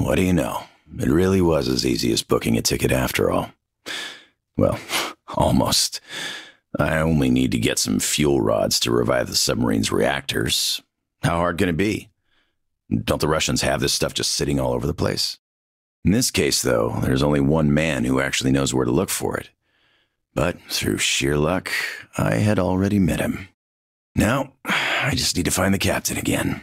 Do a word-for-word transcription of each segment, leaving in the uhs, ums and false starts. What do you know? It really was as easy as booking a ticket after all. Well, almost. I only need to get some fuel rods to revive the submarine's reactors. How hard can it be? Don't the Russians have this stuff just sitting all over the place? In this case, though, there's only one man who actually knows where to look for it. But through sheer luck, I had already met him. Now, I just need to find the captain again.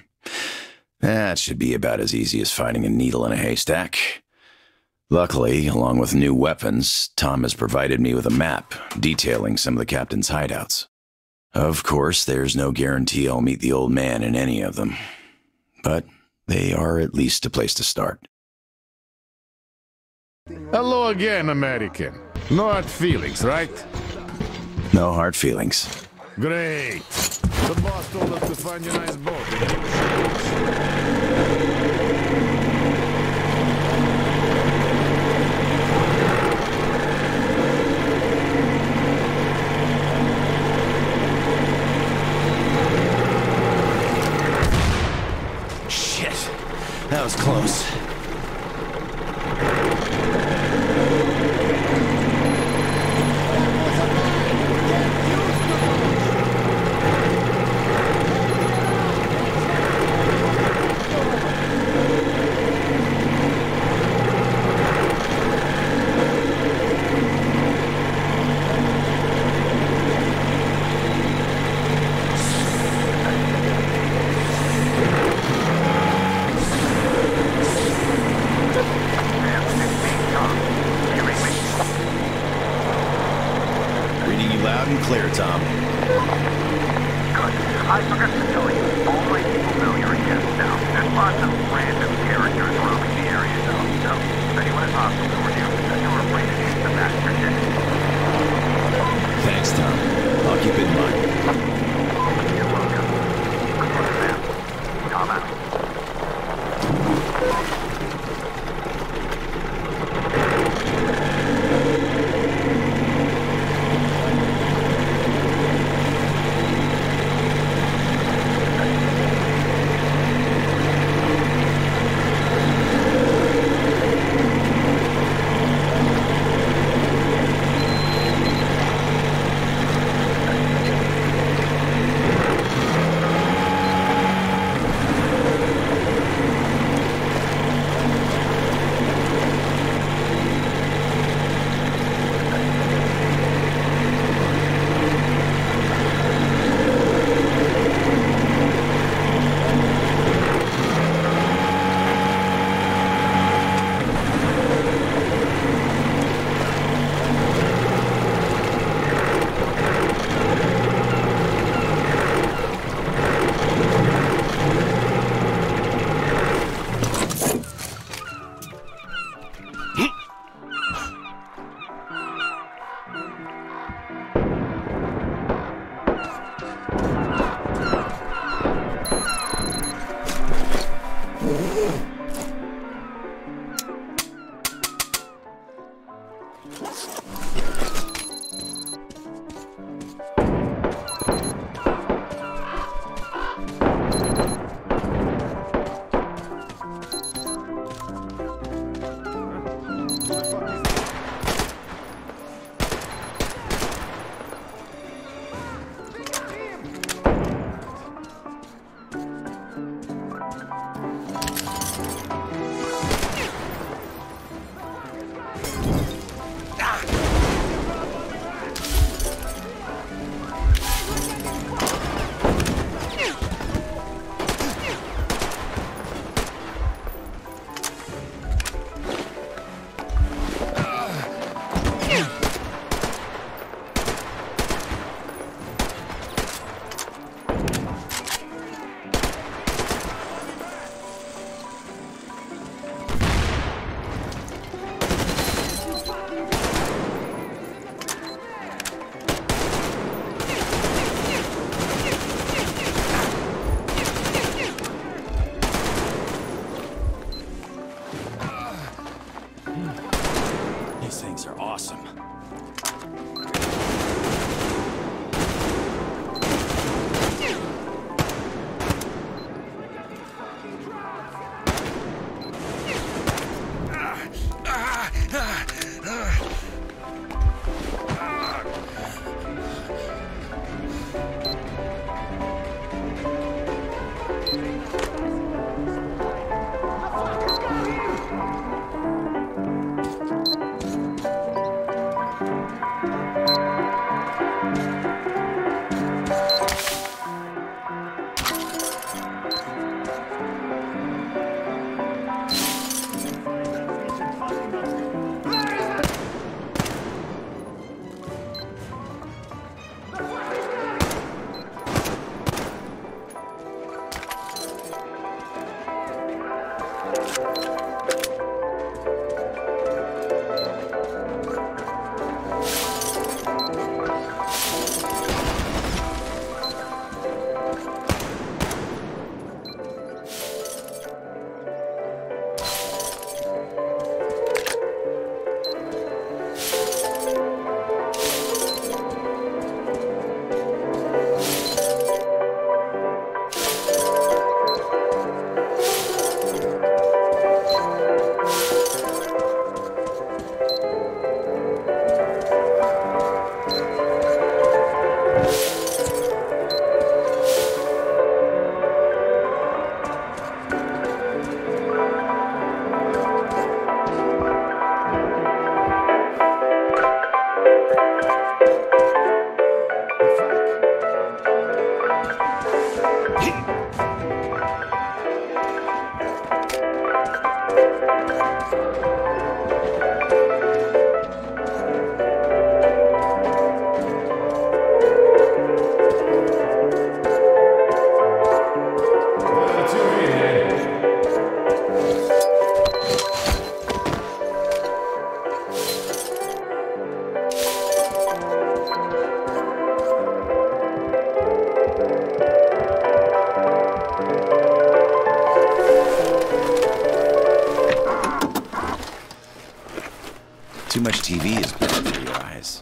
That should be about as easy as finding a needle in a haystack. Luckily, along with new weapons, Tom has provided me with a map detailing some of the captain's hideouts. Of course, there's no guarantee I'll meet the old man in any of them. But they are at least a place to start. Hello again, American. No hard feelings, right? No hard feelings. Great. The boss told us to find you a nice boat. Shit. That was close. Too much T V is bad for your eyes.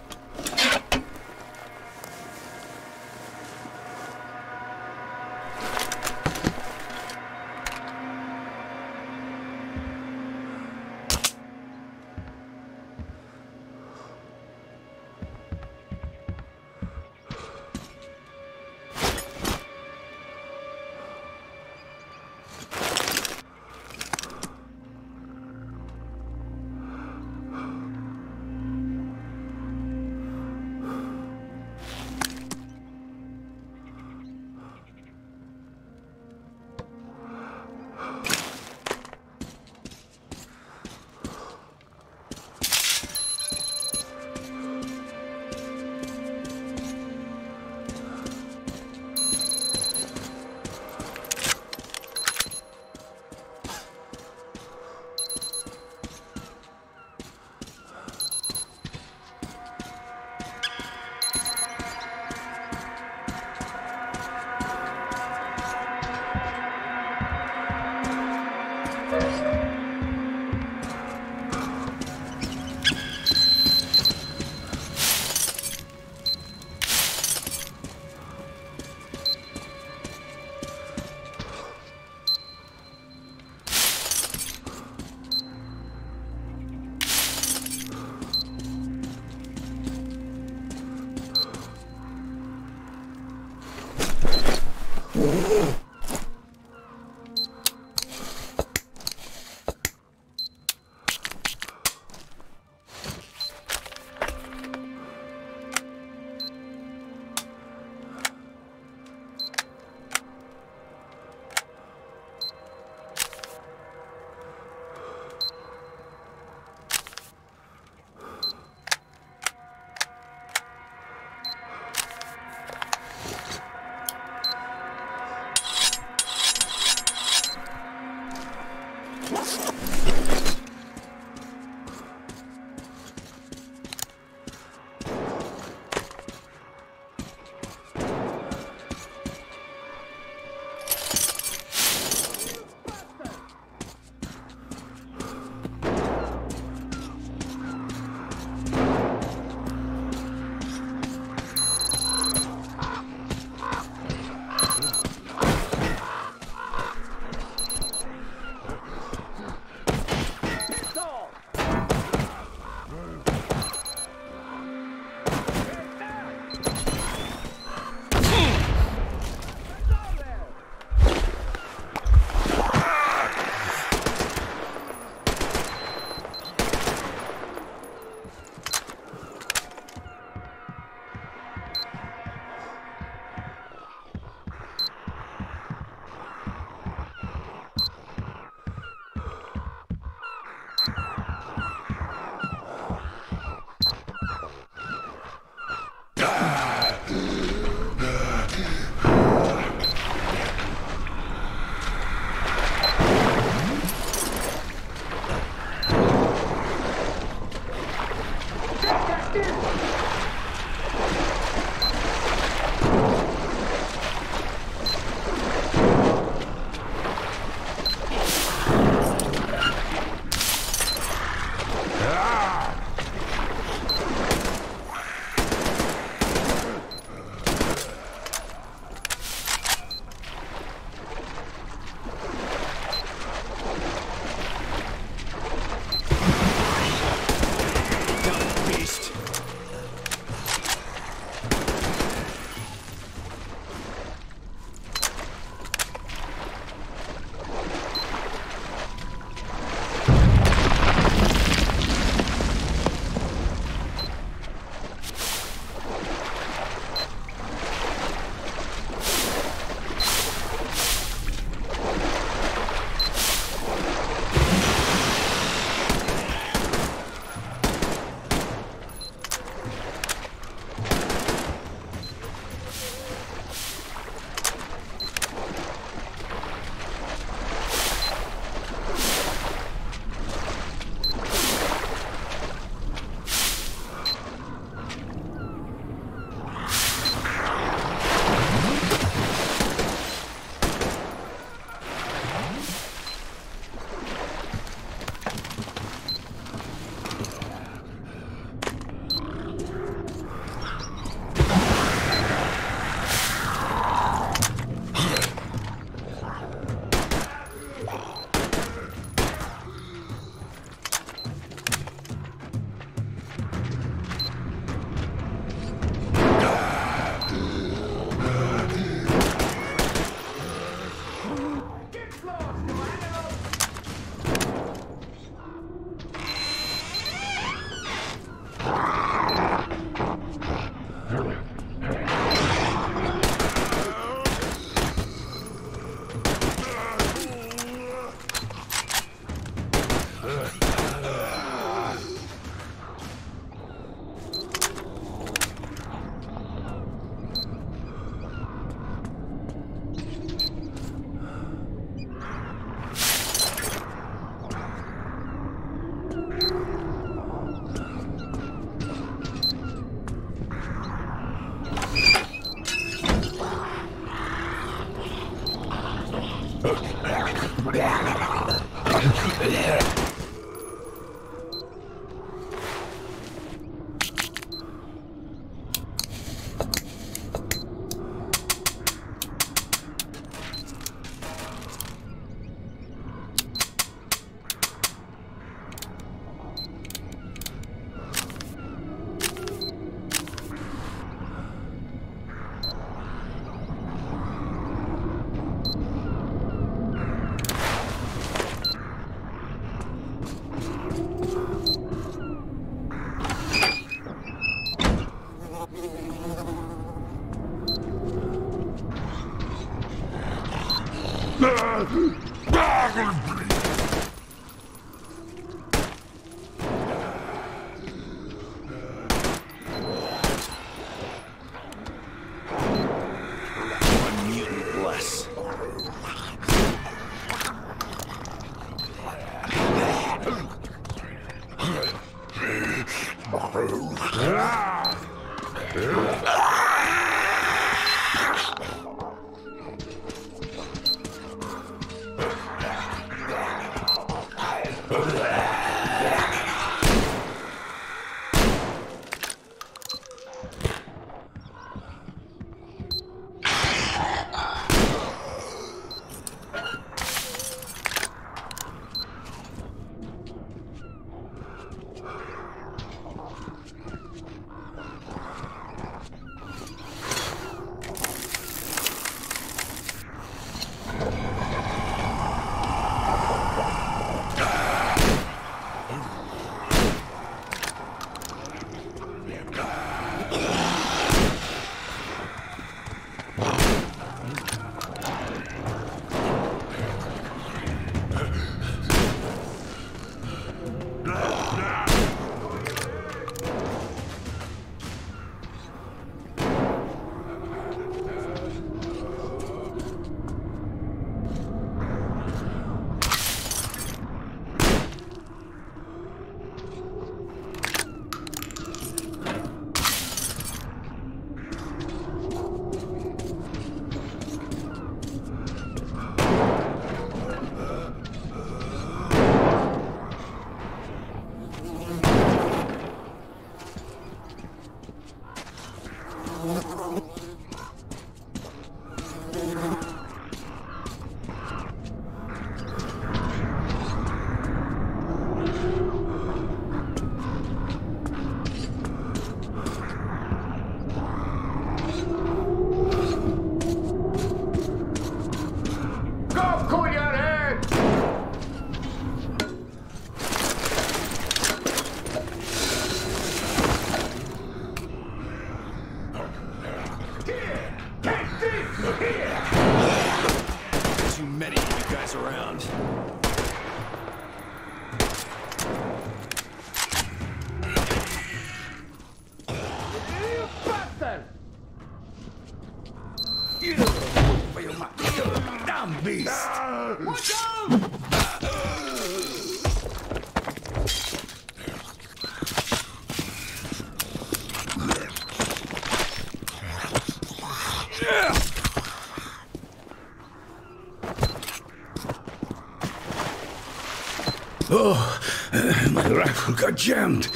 Oh, uh, my rifle got jammed.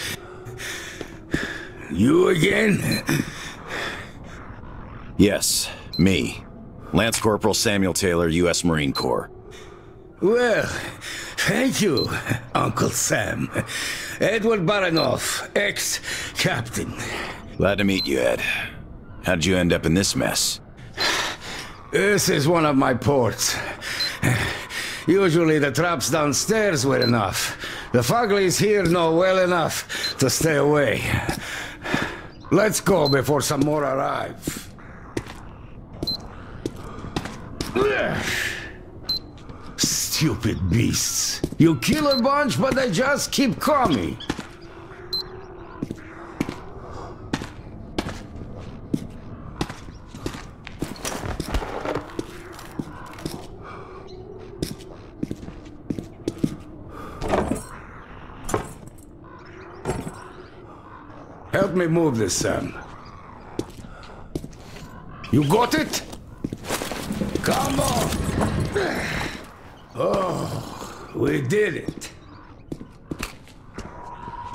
You again? Yes, me. Lance Corporal Samuel Taylor, U S Marine Corps. Well, thank you, Uncle Sam. Eduard Baranov, ex-captain. Glad to meet you, Ed. How'd you end up in this mess? This is one of my ports. Usually the traps downstairs were enough. The Foglies here know well enough to stay away. Let's go before some more arrive. Psst. stupid beasts. You kill a bunch, but they just keep coming. Help me move this, Sam. You got it? Come on! Oh, we did it.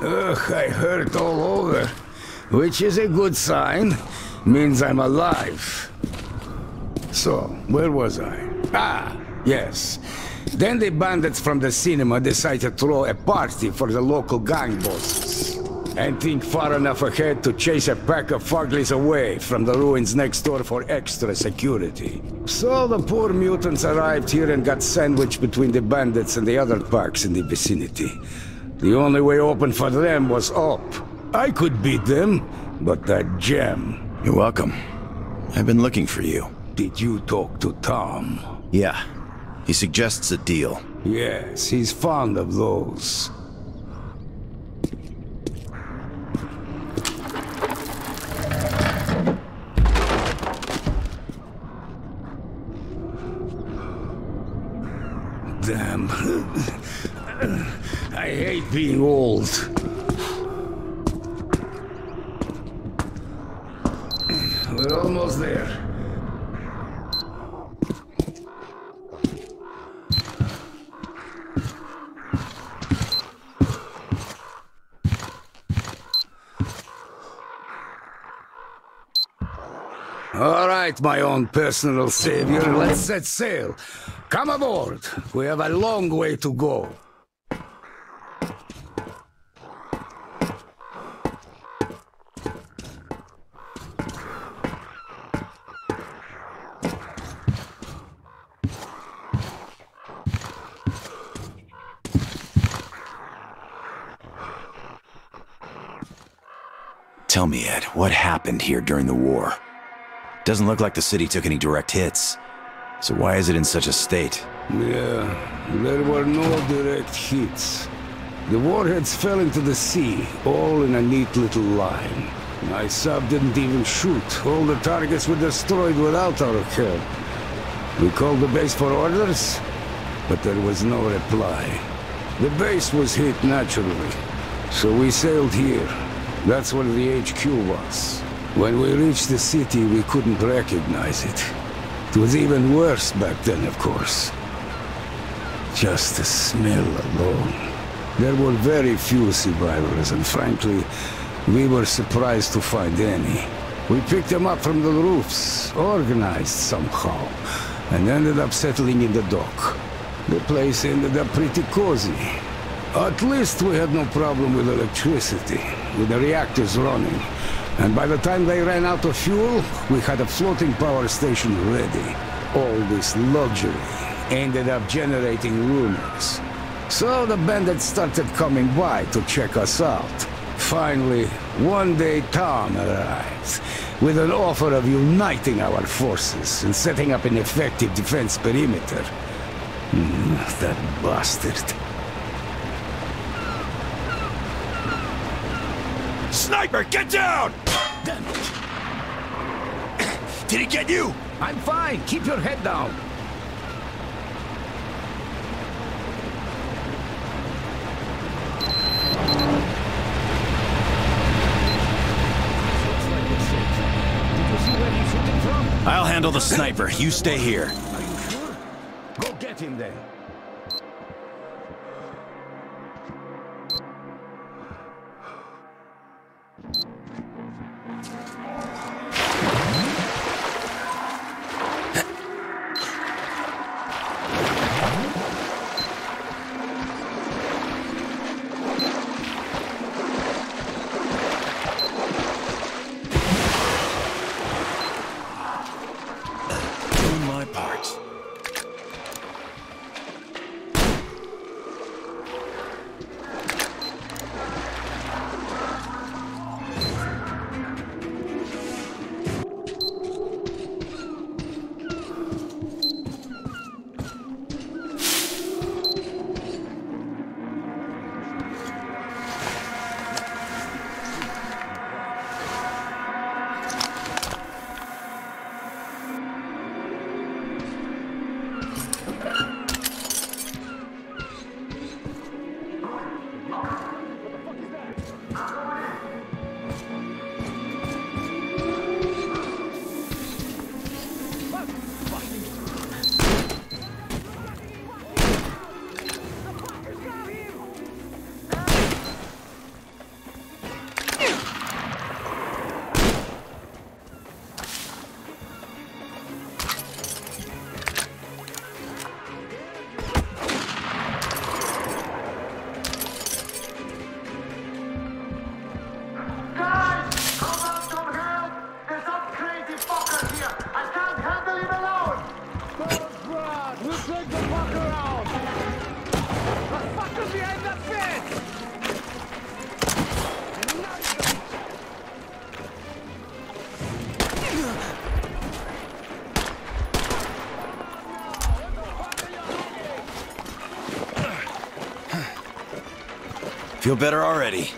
Ugh, I hurt all over, which is a good sign. Means I'm alive. So, where was I? Ah, yes. Then the bandits from the cinema decided to throw a party for the local gang bosses. And think far enough ahead to chase a pack of fugglies away from the ruins next door for extra security. So the poor mutants arrived here and got sandwiched between the bandits and the other packs in the vicinity. The only way open for them was up. I could beat them, but that gem... You're welcome. I've been looking for you. Did you talk to Tom? Yeah. He suggests a deal. Yes, he's fond of those. Damn. I hate being old. We're almost there. All right, my own personal savior, let's set sail. Come aboard. We have a long way to go. Tell me, Ed, what happened here during the war? Doesn't look like the city took any direct hits. So why is it in such a state? Yeah, there were no direct hits. The warheads fell into the sea, all in a neat little line. My sub didn't even shoot. All the targets were destroyed without our help. We called the base for orders, but there was no reply. The base was hit naturally, so we sailed here. That's where the H Q was. When we reached the city, we couldn't recognize it. It was even worse back then, of course. Just the smell alone. There were very few survivors, and frankly, we were surprised to find any. We picked them up from the roofs, organized somehow, and ended up settling in the dock. The place ended up pretty cozy. At least we had no problem with electricity, with the reactors running. And by the time they ran out of fuel, we had a floating power station ready. All this luxury ended up generating rumors. So the bandits started coming by to check us out. Finally, one day Tom arrived with an offer of uniting our forces and setting up an effective defense perimeter. Mm, that bastard. Sniper, get down! Damn it. Did he get you? I'm fine. Keep your head down. I'll handle the sniper. You stay here. Are you sure? Go get him then. Feel better already.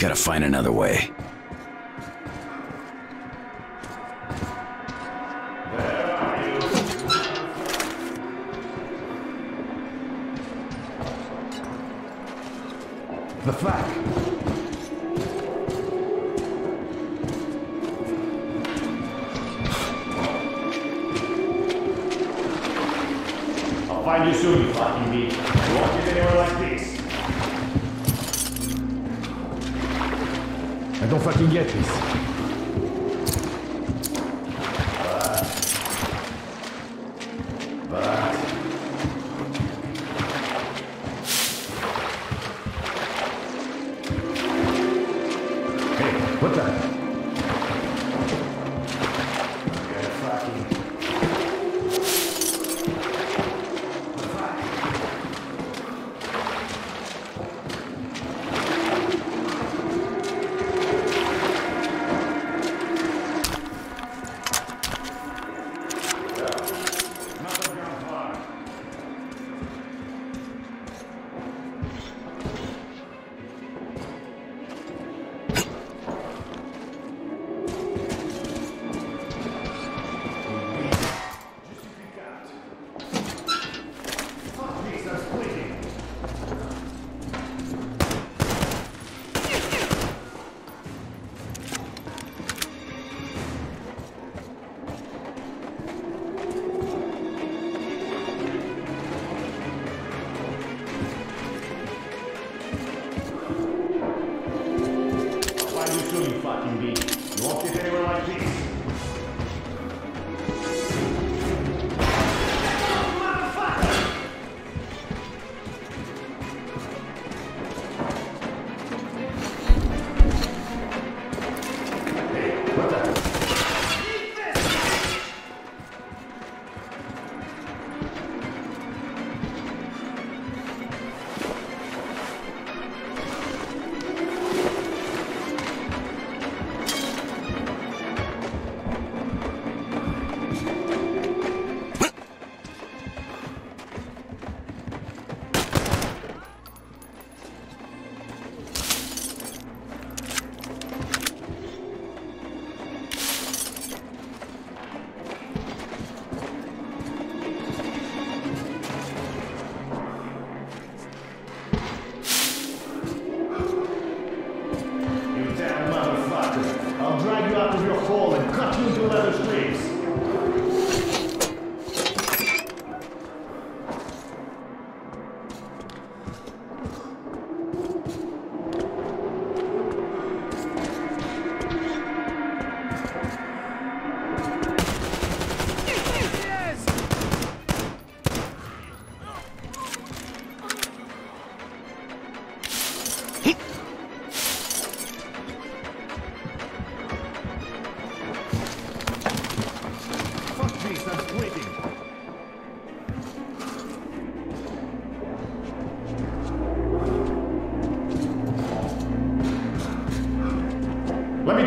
Gotta find another way. The flag. Find you soon, you fucking beat. You won't get anywhere like this. I don't fucking get this. But... But... Hey, what the...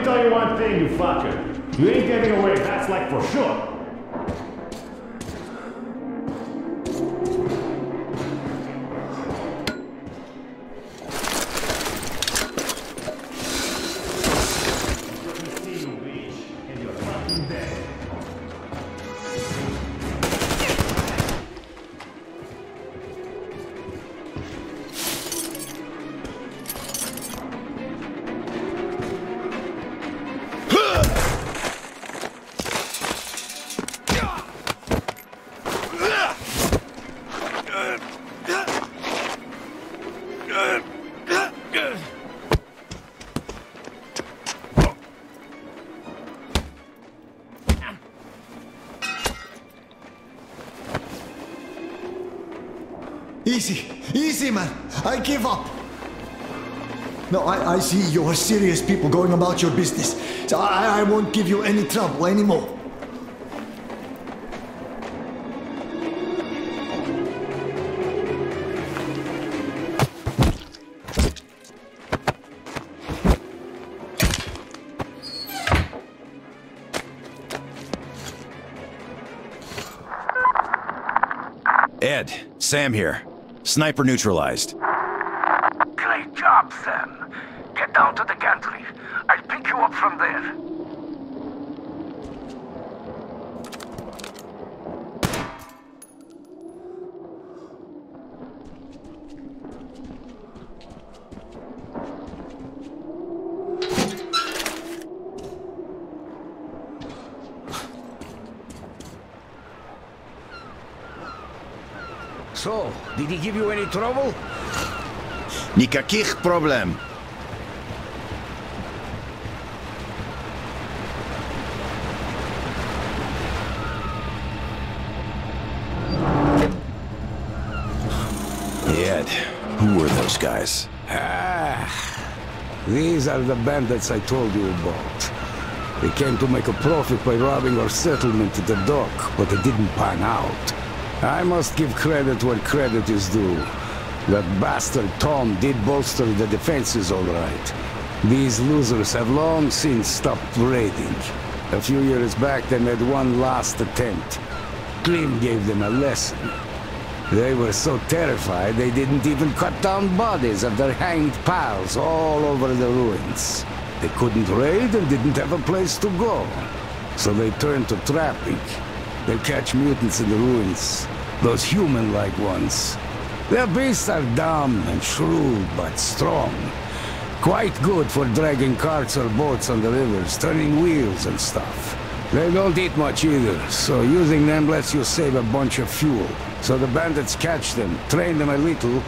me tell you one thing, you fucker. You ain't getting away, that's like for sure. Easy, easy, man. I give up. No, I, I see you are serious people going about your business. So I, I won't give you any trouble anymore. Ed, Sam here. Sniper neutralized. Great job, Sam. Get down to the gantry. I'll pick you up from there. So, did he give you any trouble? Никаких проблем. Yet, who were those guys? Ah, these are the bandits I told you about. They came to make a profit by robbing our settlement at the dock, but it didn't pan out. I must give credit where credit is due. That bastard Tom did bolster the defenses all right. These losers have long since stopped raiding. A few years back they made one last attempt. Klim gave them a lesson. They were so terrified they didn't even cut down bodies of their hanged pals all over the ruins. They couldn't raid and didn't have a place to go. So they turned to trapping. They catch mutants in the ruins, those human-like ones. Their beasts are dumb and shrewd, but strong. Quite good for dragging carts or boats on the rivers, turning wheels and stuff. They don't eat much either, so using them lets you save a bunch of fuel. So the bandits catch them, train them a little,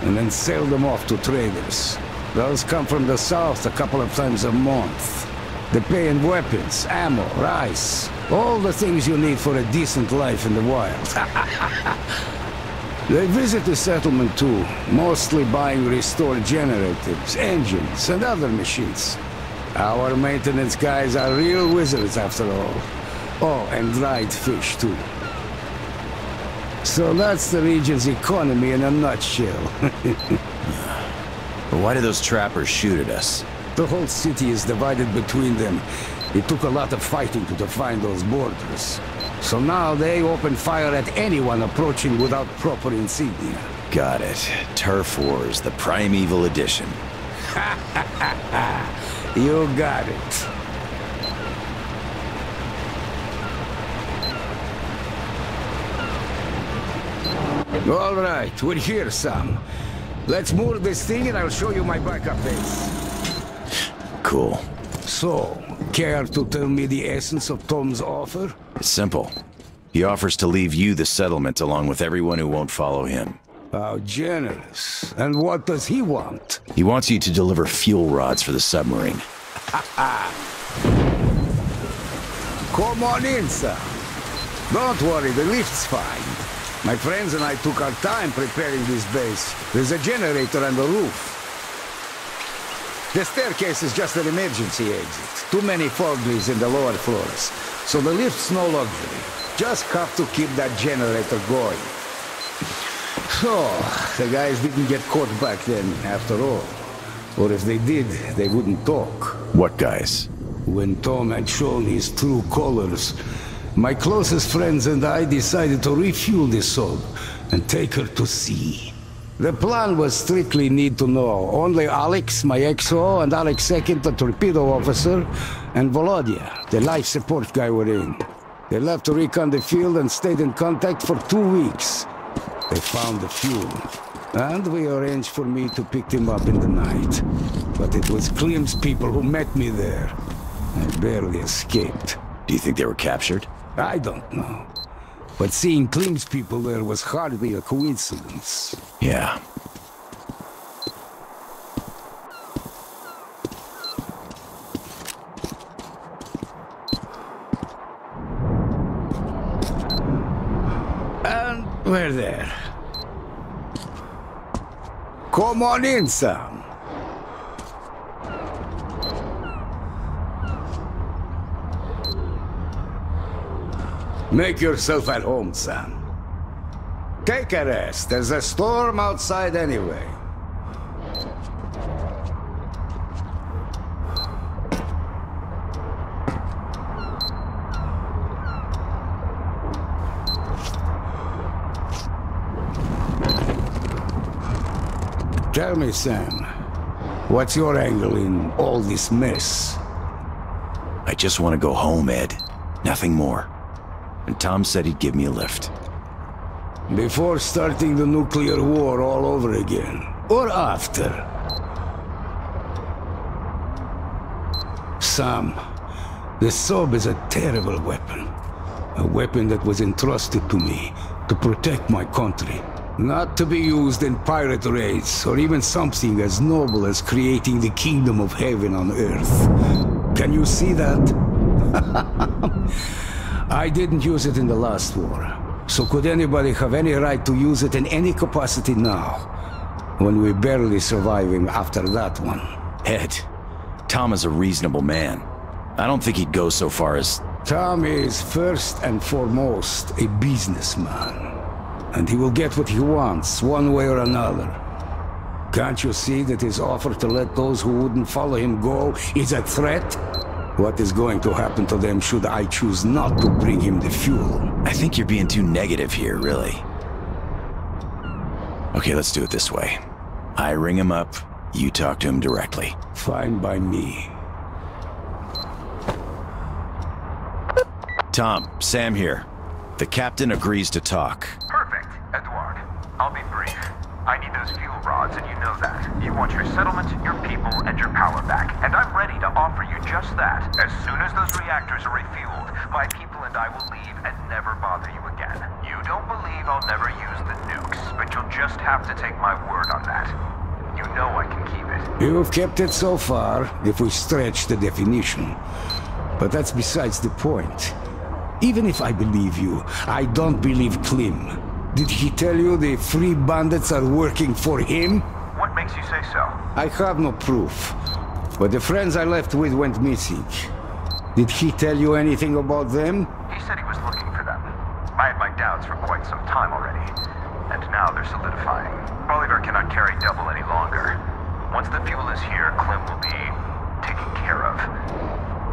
and then sell them off to traders. Those come from the south a couple of times a month. They pay in weapons, ammo, rice, all the things you need for a decent life in the wild. They visit the settlement too, mostly buying restored generators, engines, and other machines. Our maintenance guys are real wizards after all. Oh, and dried fish too. So that's the region's economy in a nutshell. But why did those trappers shoot at us? The whole city is divided between them. It took a lot of fighting to define those borders. So now they open fire at anyone approaching without proper insignia. Got it. Turf Wars, the primeval edition. Ha ha ha ha! You got it. All right, we're here, Sam. Let's move this thing and I'll show you my backup base. Cool. So, care to tell me the essence of Tom's offer? It's simple. He offers to leave you the settlement along with everyone who won't follow him. How generous. And what does he want? He wants you to deliver fuel rods for the submarine. Come on in, sir. Don't worry, the lift's fine. My friends and I took our time preparing this base. There's a generator on the roof. The staircase is just an emergency exit. Too many foglys in the lower floors. So the lift's no luxury. Just have to keep that generator going. So, the guys didn't get caught back then, after all. Or if they did, they wouldn't talk. What guys? When Tom had shown his true colors, my closest friends and I decided to refuel the Sob and take her to sea. The plan was strictly need to know. Only Alex, my X O, and Alex Second, the torpedo officer, and Volodya, the life support guy, were in. They left to recon the field and stayed in contact for two weeks. They found the fuel, and we arranged for me to pick them up in the night. But it was Klim's people who met me there. I barely escaped. Do you think they were captured? I don't know. But seeing Klim's people there was hardly a coincidence. Yeah. And we're there. Come on in, Sam. Make yourself at home, Sam. Take a rest. There's a storm outside anyway. Tell me, Sam, what's your angle in all this mess? I just want to go home, Ed. Nothing more. And Tom said he'd give me a lift. Before starting the nuclear war all over again. Or after. Sam, the Sob is a terrible weapon. A weapon that was entrusted to me to protect my country. Not to be used in pirate raids, or even something as noble as creating the kingdom of heaven on earth. Can you see that? I didn't use it in the last war, so could anybody have any right to use it in any capacity now, when we're barely surviving after that one? Ed, Tom is a reasonable man. I don't think he'd go so far as... Tom is first and foremost a businessman, and he will get what he wants, one way or another. Can't you see that his offer to let those who wouldn't follow him go is a threat? What is going to happen to them should I choose not to bring him the fuel? I think you're being too negative here, really. Okay, let's do it this way. I ring him up, you talk to him directly. Fine by me. Tom, Sam here. The captain agrees to talk. Perfect, Eduard. I'll be brief. I need those fuel rods, and you know that. You want your settlement, your people, and your power back, and I'm ready to offer you just that. As soon as those reactors are refueled, my people and I will leave and never bother you again. You don't believe I'll never use the nukes, but you'll just have to take my word on that. You know I can keep it. You've kept it so far, if we stretch the definition. But that's besides the point. Even if I believe you, I don't believe Klim. Did he tell you the free bandits are working for him? What makes you say so? I have no proof, but the friends I left with went missing. Did he tell you anything about them? He said he was looking for them. I had my doubts for quite some time already, and now they're solidifying. Bolivar cannot carry double any longer. Once the fuel is here, Klim will be taken care of.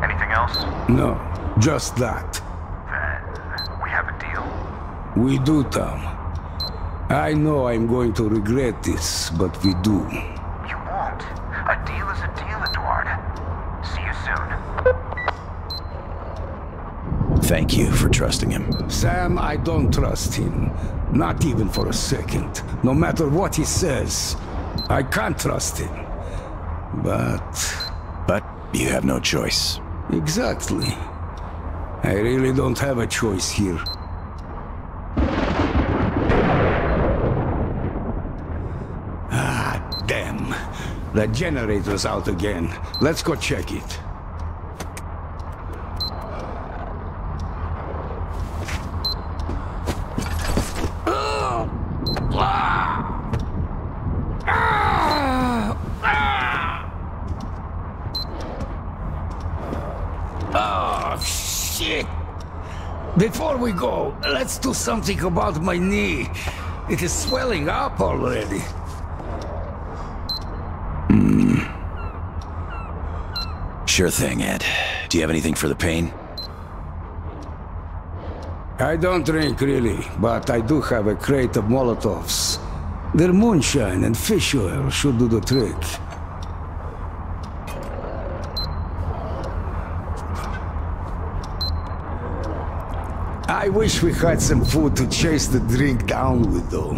Anything else? No, just that. Then we have a deal. We do, Tom. I know I'm going to regret this, but we do. You won't. A deal is a deal, Eduard. See you soon. Thank you for trusting him. Sam, I don't trust him. Not even for a second. No matter what he says, I can't trust him. But... But you have no choice. Exactly. I really don't have a choice here. Damn, the generator's out again. Let's go check it. Oh, shit. Before we go, let's do something about my knee. It is swelling up already. Hmm. Sure thing, Ed. Do you have anything for the pain? I don't drink, really, but I do have a crate of Molotovs. Their moonshine and fish oil should do the trick. I wish we had some food to chase the drink down with, though.